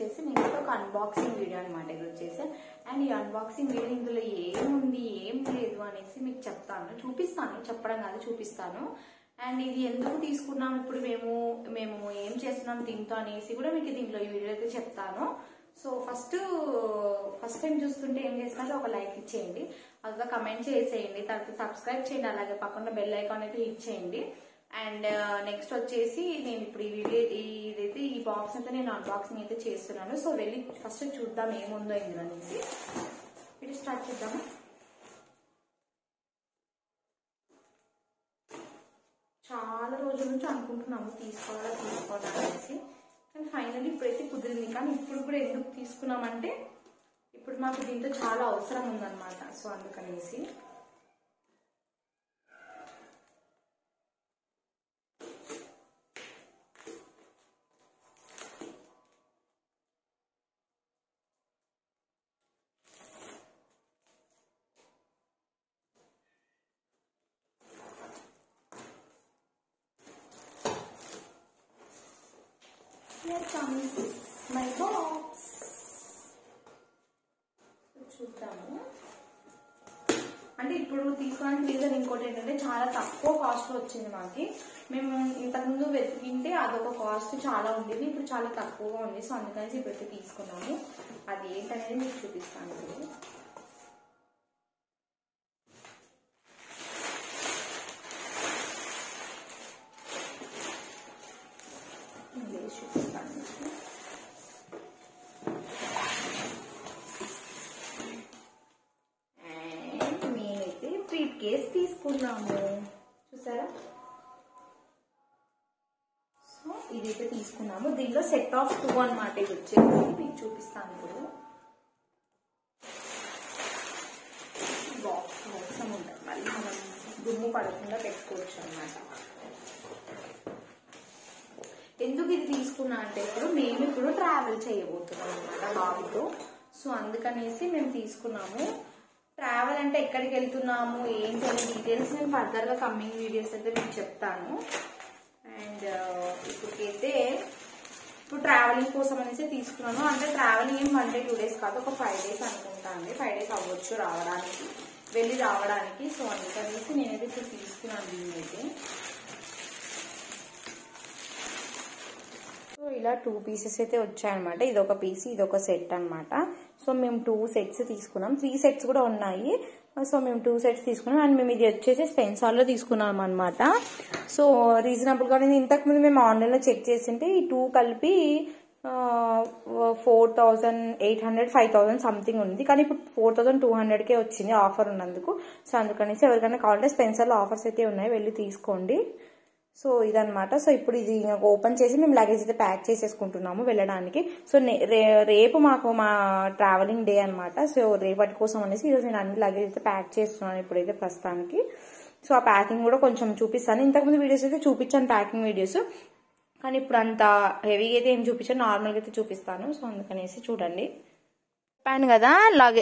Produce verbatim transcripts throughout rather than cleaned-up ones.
వచ్చేసి నేను ఒక అన్బాక్సింగ్ వీడియో అన్నమాట ఇది వచ్చేసి. అండ్ ఈ అన్బాక్సింగ్ వీడియో ఇందులో ఏముంది ఏం లేదు అనేసి మీకు చెప్తాను, చూపిస్తాను, చెప్పడం కాదు చూపిస్తాను. అండ్ ఇది ఎందుకు తీసుకున్నాం, ఇప్పుడు మేము మేము ఏం చేస్తున్నాం దీంతో అనేసి కూడా మీకు దీంట్లో ఈ వీడియో అయితే చెప్తాను. సో ఫస్ట్ ఫస్ట్ టైం చూస్తుంటే ఏం చేసినట్లు ఒక లైక్ ఇచ్చేయండి, అలా కమెంట్ చేసేయండి, తర్వాత సబ్స్క్రైబ్ చేయండి, అలాగే పక్కన బెల్ ఐకాన్ అయితే హిట్ చేయండి. అండ్ నెక్స్ట్ వచ్చేసి నేను ఇప్పుడు ఈ వీడియో ఇదైతే ఈ బాక్స్ అయితే నేను అన్బాక్సింగ్ అయితే చేస్తున్నాను. సో వెళ్ళి ఫస్ట్ చూద్దాం ఏముందో ఇందులో నుంచి. ఇది స్టార్ట్ చేద్దాము, చాలా రోజుల నుంచి అనుకుంటున్నాము తీసుకోవాలా తీసుకోవాలా అనేసి, కానీ ఫైనల్లీ ఇప్పుడైతే కుదిరింది. కానీ ఇప్పుడు కూడా ఎందుకు తీసుకున్నామంటే ఇప్పుడు మాకు దీంతో చాలా అవసరం ఉందన్నమాట. సో అందుకనేసి here comes my box. చూద్దాము. అంటే ఇప్పుడు తీసుకోవడానికి రీజన్ ఇంకోటి ఏంటంటే చాలా తక్కువ కాస్ట్ వచ్చింది మాకి. మేము ఇంతకుముందు వెతికింటే అదొక కాస్ట్ చాలా ఉండేది, ఇప్పుడు చాలా తక్కువగా ఉంది. సో అందుకని ఇప్పుడు తీసుకున్నాము. అది ఏంటనేది మీకు చూపిస్తాను. కేస్ తీసుకున్నాము చూసారా. సో ఇదైతే తీసుకున్నాము. దీనిలో సెట్ ఆఫ్ టూ అన్నమాట ఇది వచ్చేసి. మీకు చూపిస్తాను ఇప్పుడు బాక్స్ మొత్తం ఉంటుంది, మళ్ళీ మనం దుమ్ము పడకుండా పెట్టుకోవచ్చు అన్నమాట. ఎందుకు ఇది తీసుకున్నా అంటే ఇప్పుడు మేము ఇప్పుడు ట్రావెల్ చేయబోతున్నాం అన్నమాట బాబుతో. సో అందుకనేసి మేము తీసుకున్నాము. ట్రావెల్ అంటే ఎక్కడికి వెళ్తున్నాము ఏంటి అనే డీటెయిల్స్ నేను ఫర్దర్గా కమింగ్ వీడియోస్ అయితే మీకు చెప్తాను. అండ్ ఇప్పటికైతే ఇప్పుడు ట్రావెలింగ్ కోసం అనేసి తీసుకున్నాను. అంటే ట్రావెలింగ్ ఏం వన్ డే టూ డేస్ కాదు, ఒక ఫైవ్ డేస్ అనుకుంటాను. ఫైవ్ డేస్ అవ్వచ్చు రావడానికి, వెళ్ళి రావడానికి. సో అందుకనేసి నేనైతే ఇప్పుడు తీసుకున్నాను దీన్నైతే. సో ఇలా టూ పీసెస్ అయితే వచ్చాయన్నమాట. ఇది ఒక పీస్, ఇది ఒక సెట్ అన్నమాట. సో మేము టూ సెట్స్ తీసుకున్నాం, త్రీ సెట్స్ కూడా ఉన్నాయి. సో మేము టూ సెట్స్ తీసుకున్నాం. అండ్ మేము ఇది వచ్చేసి స్పెన్సార్లో తీసుకున్నాం అనమాట. సో రీజనబుల్గా నేను ఇంతకుముందు మేము ఆన్లైన్లో చెక్ చేసింటే ఈ టూ కలిపి four thousand eight hundred five thousand something ఉంది, కానీ ఇప్పుడు ఫోర్ థౌజండ్ టూ హండ్రెడ్కే వచ్చింది ఆఫర్ ఉన్నందుకు. సో అందుకనేసి ఎవరికైనా కావాలంటే స్పెన్సార్లో ఆఫర్స్ అయితే ఉన్నాయి, వెళ్ళి తీసుకోండి. సో ఇదనమాట. సో ఇప్పుడు ఇది ఓపెన్ చేసి మేము లగేజ్ అయితే ప్యాక్ చేసేసుకుంటున్నాము వెళ్ళడానికి. సో రేపు మాకు మా ట్రావెలింగ్ డే అనమాట. సో రేపటి కోసం అనేసి ఈరోజు నేను అన్ని లగేజ్ అయితే ప్యాక్ చేస్తున్నాను ఇప్పుడైతే ప్రస్తుతానికి. సో ఆ ప్యాకింగ్ కూడా కొంచెం చూపిస్తాను. ఇంతకుముందు వీడియోస్ అయితే చూపించాను ప్యాకింగ్ వీడియోస్, కానీ ఇప్పుడు అంత హెవీగా అయితే ఏం చూపించాను, నార్మల్గా అయితే చూపిస్తాను. సో అందుకనేసి చూడండి. చెప్పాను కదా లగే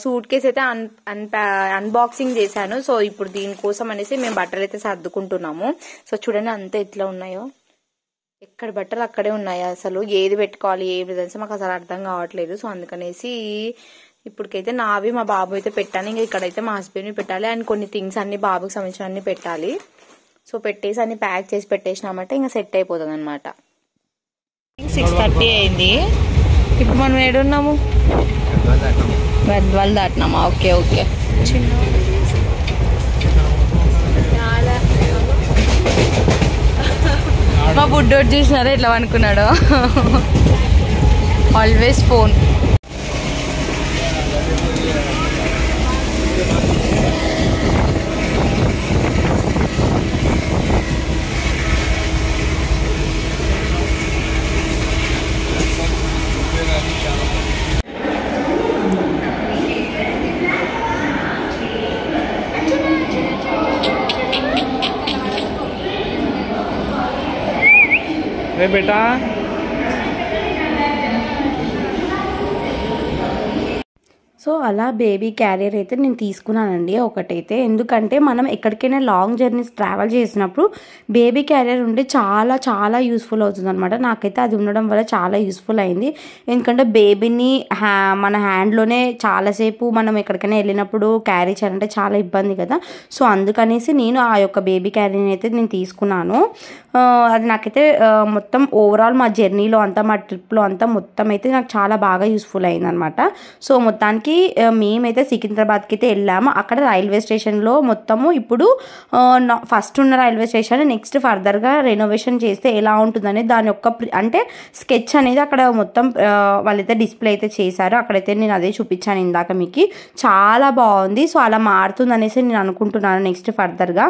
సూట్ కేసు అయితే అన్ అన్పా అన్బాక్సింగ్ చేశాను. సో ఇప్పుడు దీనికోసం అనేసి మేము బట్టలు అయితే సర్దుకుంటున్నాము. సో చూడండి అంతా ఎట్లా ఉన్నాయో, ఎక్కడ బట్టలు అక్కడే ఉన్నాయి. అసలు ఏది పెట్టుకోవాలి ఏది అనేసి మాకు అసలు అర్థం కావట్లేదు. సో అందుకనేసి ఇప్పటికైతే నావి మా బాబు అయితే పెట్టాను. ఇంకా ఇక్కడైతే మా హస్బెండ్ని పెట్టాలి. అండ్ కొన్ని థింగ్స్ అన్ని బాబుకి సంబంధించిన అన్ని పెట్టాలి. సో పెట్టేసి అన్ని ప్యాక్ చేసి పెట్టేసినామంటే ఇంకా సెట్ అయిపోతుంది అనమాట. సిక్స్ థర్టీ అయింది. ఇప్పుడు మనం ఏడున్నాము, గద్వాల్ దాటినామా? Okay okay. మా బుడ్డోడు చూసినారా ఎట్లా అనుకున్నాడో, ఆల్వేస్ ఫోన్. अरे बेटा సో అలా బేబీ క్యారియర్ అయితే నేను తీసుకున్నానండి ఒకటైతే. ఎందుకంటే మనం ఎక్కడికైనా లాంగ్ జర్నీస్ ట్రావెల్ చేసినప్పుడు బేబీ క్యారియర్ ఉంటే చాలా చాలా యూస్ఫుల్ అవుతుంది అనమాట. నాకైతే అది ఉండడం వల్ల చాలా యూస్ఫుల్ అయింది. ఎందుకంటే బేబీని హ్యా మన హ్యాండ్లోనే చాలాసేపు మనం ఎక్కడికైనా వెళ్ళినప్పుడు క్యారీ చేయాలంటే చాలా ఇబ్బంది కదా. సో అందుకనేసి నేను ఆ యొక్క బేబీ క్యారీని అయితే నేను తీసుకున్నాను. అది నాకైతే మొత్తం ఓవరాల్ మా జర్నీలో అంతా మా ట్రిప్లో అంతా మొత్తం అయితే నాకు చాలా బాగా యూస్ఫుల్ అయిందనమాట. సో మొత్తానికి మేమైతే సికింద్రాబాద్కి అయితే వెళ్ళాము. అక్కడ రైల్వే స్టేషన్లో మొత్తము ఇప్పుడు ఫస్ట్ ఉన్న రైల్వే స్టేషన్ నెక్స్ట్ ఫర్దర్గా రెనోవేషన్ చేస్తే ఎలా ఉంటుందని దాని యొక్క అంటే స్కెచ్ అనేది అక్కడ మొత్తం వాళ్ళైతే డిస్ప్లే అయితే చేశారు. అక్కడైతే నేను అదే చూపించాను ఇందాక మీకు, చాలా బాగుంది. సో అలా మారుతుందనేసి నేను అనుకుంటున్నాను నెక్స్ట్ ఫర్దర్గా.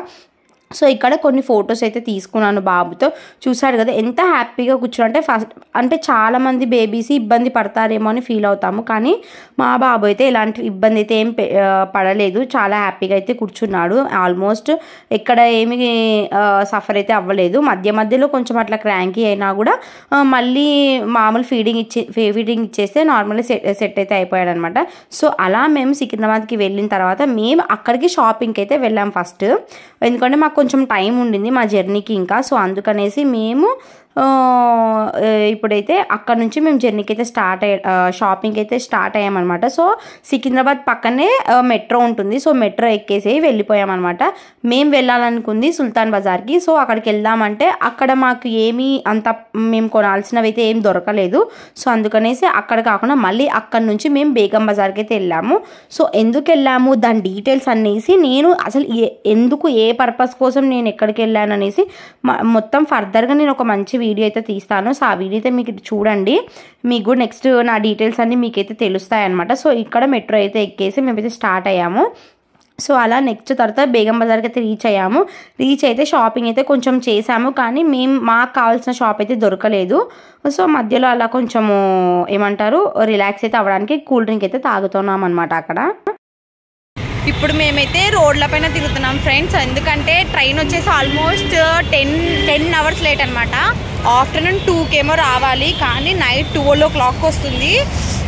సో ఇక్కడ కొన్ని ఫొటోస్ అయితే తీసుకున్నాను బాబుతో. చూసారు కదా ఎంత హ్యాపీగా కూర్చుంటే, ఫస్ట్ అంటే చాలామంది బేబీస్ ఇబ్బంది పడతారేమో అని ఫీల్ అవుతాము, కానీ మా బాబు అయితే ఎలాంటి ఇబ్బంది అయితే ఏం పడలేదు. చాలా హ్యాపీగా అయితే కూర్చున్నాడు. ఆల్మోస్ట్ ఎక్కడ ఏమి సఫర్ అయితే అవ్వలేదు. మధ్య మధ్యలో కొంచెం అట్లా క్రాంకీ అయినా కూడా మళ్ళీ మామూలు ఫీడింగ్ ఇచ్చే ఫీడింగ్ ఇచ్చేస్తే నార్మల్గా సెట్ సెట్ అయితే అయిపోయాడు అనమాట. సో అలా మేము సికింద్రాబాద్కి వెళ్ళిన తర్వాత మేము అక్కడికి షాపింగ్కి అయితే వెళ్ళాం ఫస్ట్. ఎందుకంటే మాకు కొంచెం టైం ఉండింది మా జర్నీకి ఇంకా. సో అందుకనేసి మేము ఇప్పుడైతే అక్కడ నుంచి మేము జర్నీకి అయితే స్టార్ట్ అయ్యా షాపింగ్కి అయితే స్టార్ట్ అయ్యామన్నమాట. సో సికింద్రాబాద్ పక్కనే మెట్రో ఉంటుంది. సో మెట్రో ఎక్కేసి వెళ్ళిపోయామన్నమాట. మేము వెళ్ళాలనుకుంది సుల్తాన్ బజార్కి. సో అక్కడికి వెళ్దామంటే అక్కడ మాకు ఏమీ అంత మేము కొనాల్సినవి అయితే ఏం దొరకలేదు. సో అందుకనేసి అక్కడ కాకుండా మళ్ళీ అక్కడ నుంచి మేము బేగం బజార్కి అయితే వెళ్ళాము. సో ఎందుకు వెళ్ళాము దాని డీటెయిల్స్ అనేసి నేను అసలు ఎందుకు ఏ పర్పస్ కోసం నేను ఎక్కడికి వెళ్ళాను అనేసి మొత్తం ఫర్దర్గా నేను ఒక మంచి వీడియో అయితే తీస్తాను. సో ఆ వీడియో అయితే మీకు చూడండి, మీకు నెక్స్ట్ నా డీటెయిల్స్ అన్నీ మీకైతే తెలుస్తాయన్నమాట. సో ఇక్కడ మెట్రో అయితే ఎక్కేసి మేమైతే స్టార్ట్ అయ్యాము. సో అలా నెక్స్ట్ తర్వాత బేగం బజార్కి అయితే రీచ్ అయ్యాము. రీచ్ అయితే షాపింగ్ అయితే కొంచెం చేసాము, కానీ మేము మాకు కావాల్సిన షాప్ అయితే దొరకలేదు. సో మధ్యలో అలా కొంచెము ఏమంటారు రిలాక్స్ అయితే అవ్వడానికి కూల్ డ్రింక్ అయితే తాగుతున్నాం అనమాట అక్కడ. ఇప్పుడు మేమైతే రోడ్ల పైన తిరుగుతున్నాం ఫ్రెండ్స్, ఎందుకంటే ట్రైన్ వచ్చేసి almost ten ten hours late అనమాట. ఆఫ్టర్నూన్ టూకేమో రావాలి, కానీ నైట్ ట్వెల్వ్ ఓ క్లాక్ వస్తుంది.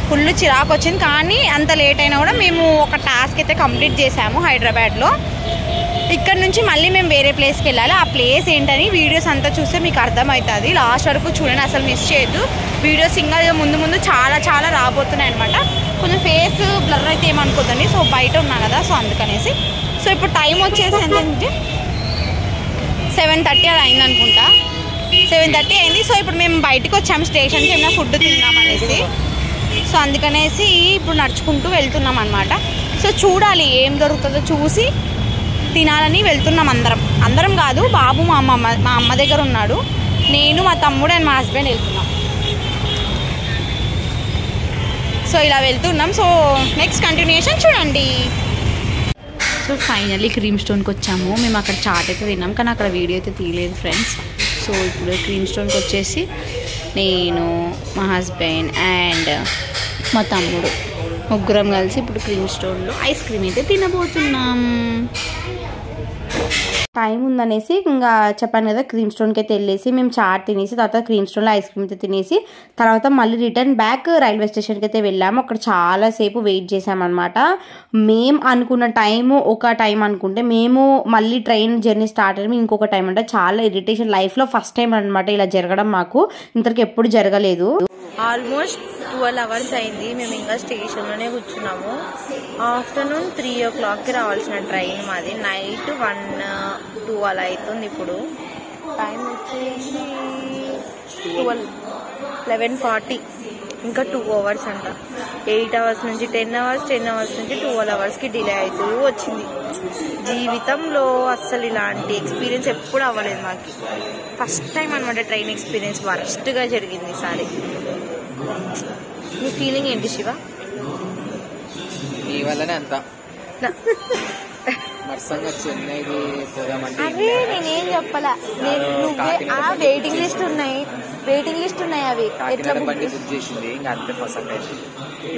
ఫుల్ చిరాకు వచ్చింది, కానీ అంత లేట్ అయినా కూడా మేము ఒక టాస్క్ అయితే కంప్లీట్ చేసాము హైదరాబాద్లో. ఇక్కడ నుంచి మళ్ళీ మేము వేరే ప్లేస్కి వెళ్ళాలి. ఆ ప్లేస్ ఏంటని వీడియోస్ అంతా చూస్తే మీకు అర్థమవుతుంది. లాస్ట్ వరకు చూడండి, అసలు మిస్ చేయొద్దు. వీడియోస్ ఇంకా ముందు ముందు చాలా చాలా రాబోతున్నాయి అనమాట. కొంచెం ఫేస్ బ్లర్ అయితే ఏమనుకోదండి, సో బయట ఉన్నా కదా, సో అందుకనేసి. సో ఇప్పుడు టైం వచ్చేసి ఏంటంటే సెవెన్ థర్టీ అది అయింది అనుకుంటా, సెవెన్ థర్టీ అయింది. సో ఇప్పుడు మేము బయటకు వచ్చాము స్టేషన్కి, ఏమైనా ఫుడ్ తిందామనేసి. సో అందుకనేసి ఇప్పుడు నడుచుకుంటూ వెళ్తున్నాం అనమాట. సో చూడాలి ఏం దొరుకుతుందో, చూసి తినాలని వెళ్తున్నాం అందరం. అందరం కాదు, బాబు మా అమ్మ మా అమ్మ దగ్గర ఉన్నాడు, నేను మా తమ్ముడు అండ్ మా హస్బెండ్ వెళ్తున్నాం. సో ఇలా వెళ్తున్నాం. సో నెక్స్ట్ కంటిన్యూషన్ చూడండి. సో ఫైనల్లీ క్రీమ్ స్టోన్కి వచ్చాము. మేము అక్కడ చాట్ అయితే తిన్నాం, కానీ అక్కడ వీడియో అయితే తీయలేదు ఫ్రెండ్స్. సో ఇప్పుడు క్రీమ్ స్టోన్కి వచ్చేసి నేను మా హస్బెండ్ అండ్ మా తమ్ముడు ముగ్గురం కలిసి ఇప్పుడు క్రీమ్ స్టోన్లో ఐస్ క్రీమ్ అయితే తినబోతున్నాం. టైం ఉందనేసి ఇంకా చెప్పాను కదా, క్రీమ్ స్టోన్కి అయితే వెళ్ళేసి మేము చాట్ తినేసి తర్వాత క్రీమ్ స్టోన్లో ఐస్ క్రీమ్ అయితే తినేసి తర్వాత మళ్ళీ రిటర్న్ బ్యాక్ రైల్వే స్టేషన్కి అయితే వెళ్ళాము. అక్కడ చాలాసేపు వెయిట్ చేసామన్నమాట. మేము అనుకున్న టైము ఒక టైం అనుకుంటే మేము మళ్ళీ ట్రైన్ జర్నీ స్టార్ట్ అయ్యి ఇంకొక టైం, అంటే చాలా ఇరిటేషన్. లైఫ్లో ఫస్ట్ టైం అనమాట ఇలా జరగడం, మాకు ఇంతకు ఎప్పుడు జరగలేదు. ఆల్మోస్ట్ ట్వెల్వ్ అవర్స్ అయింది, మేము ఇంకా స్టేషన్లోనే కూర్చున్నాము. ఆఫ్టర్నూన్ త్రీ ఓ క్లాక్కి రావాల్సిన ట్రైన్ మాది, నైట్ వన్ టూ అలా అవుతుంది. ఇప్పుడు టైం వచ్చేసి ట్వెల్వ్ లెవెన్ ఫార్టీ ఇంకా టూ అవర్స్ అంట. ఎయిట్ అవర్స్ నుంచి టెన్ అవర్స్ టెన్ అవర్స్ నుంచి ట్వెల్వ్ అవర్స్కి డిలే అవుతూ వచ్చింది. జీవితంలో అస్సలు ఇలాంటి ఎక్స్పీరియన్స్ ఎప్పుడు అవ్వలేదు మాకు, ఫస్ట్ టైం అనమాట. ట్రైన్ ఎక్స్పీరియన్స్ వరస్ట్గా జరిగింది ఈసారి. మీ ఫీలింగ్ ఏంటి శివ? మీ వల్లనే అంత అవి నేనేం చెప్పాలా, ఆ వెయిటింగ్ లిస్ట్ ఉన్నాయి, వెయిటింగ్ లిస్ట్ ఉన్నాయి అవి ఎట్లా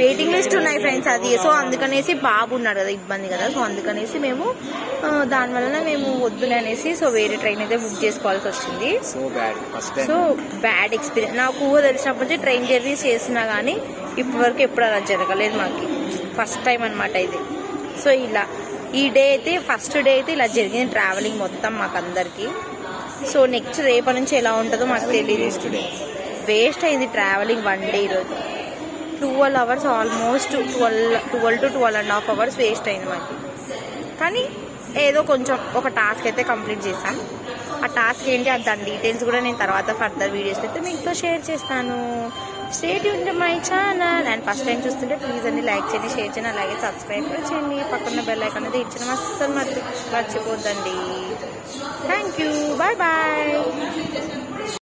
వెయిటింగ్ లిస్ట్ ఉన్నాయి ఫ్రెండ్స్ అది. సో అందుకనేసి బాబు ఉన్నాడు కదా, ఇబ్బంది కదా. సో అందుకనేసి మేము దానివల్ల మేము వద్దులే అనేసి సో వేరే ట్రైన్ అయితే బుక్ చేసుకోవాల్సి వచ్చింది. సో బ్యాడ్ ఎక్స్పీరియన్స్ నాకు ఊహ తెలిసినప్పటి నుంచి ట్రైన్ జర్నీ చేసినా కానీ ఇప్పటివరకు ఎప్పుడు అలా జరగలేదు మాకు. ఫస్ట్ టైం అన్నమాట ఇది. సో ఇలా ఈ డే అయితే ఫస్ట్ డే అయితే ఇలా జరిగింది ట్రావెలింగ్ మొత్తం మాకందరికి. సో నెక్స్ట్ రేపటి నుంచి ఎలా ఉంటుందో మాకు తెలియదు. వేస్ట్ అయింది ట్రావెలింగ్ వన్ డే. ఈరోజు twelve hours almost twelve twelve to twelve and half hours waste అయింది మాకు. కానీ ఏదో కొంచెం ఒక టాస్క్ అయితే కంప్లీట్ చేశాం. ఆ టాస్క్ ఏంటి దాని డీటెయిల్స్ కూడా నేను తర్వాత ఫర్దర్ వీడియోస్ అయితే మీతో షేర్ చేస్తాను. Stay tune to my channel. And first time చూస్తుంటే ప్లీజ్ అండి లైక్ చేయండి, షేర్ చేయండి, అలాగే సబ్స్క్రైబ్ కూడా చేయండి. పక్కన బెల్ ఐకాన్ అయితే ఇచ్చిన అస్సలు మర్చిపోద్దండి. Thank you, bye bye.